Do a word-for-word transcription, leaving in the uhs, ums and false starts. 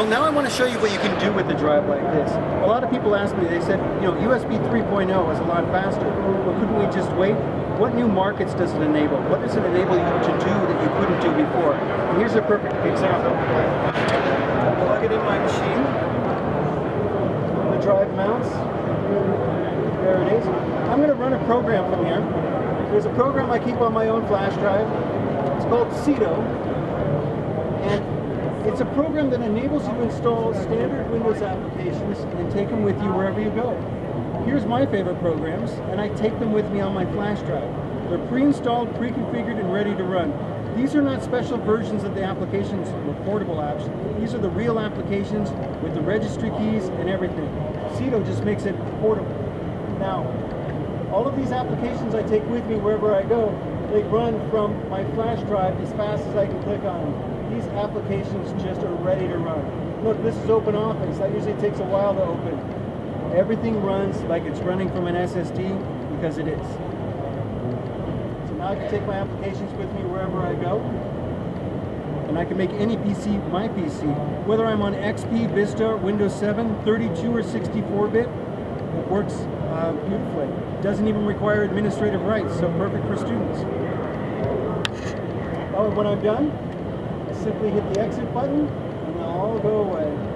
Well, now I want to show you what you can do with a drive like this. A lot of people ask me, they said, you know, U S B three point oh is a lot faster, but couldn't we just wait? What new markets does it enable? What does it enable you to do that you couldn't do before? And here's a perfect example. I plug it in my machine. The drive mounts. There it is. I'm going to run a program from here. There's a program I keep on my own flash drive. It's called Ceedo. And it's a program that enables you to install standard Windows applications and take them with you wherever you go. Here's my favorite programs, and I take them with me on my flash drive. They're pre-installed, pre-configured, and ready to run. These are not special versions of the applications or portable apps. These are the real applications with the registry keys and everything. Ceedo just makes it portable. Now, all of these applications I take with me wherever I go, they run from my flash drive as fast as I can click on them. These applications just are ready to run. Look, this is Open Office. That usually takes a while to open. Everything runs like it's running from an S S D, because it is. So now I can take my applications with me wherever I go. And I can make any P C my P C. Whether I'm on X P, Vista, Windows seven, thirty-two or sixty-four bit, it works uh, beautifully. It doesn't even require administrative rights, so perfect for students. Oh, when I'm done, simply hit the exit button and they'll all go away.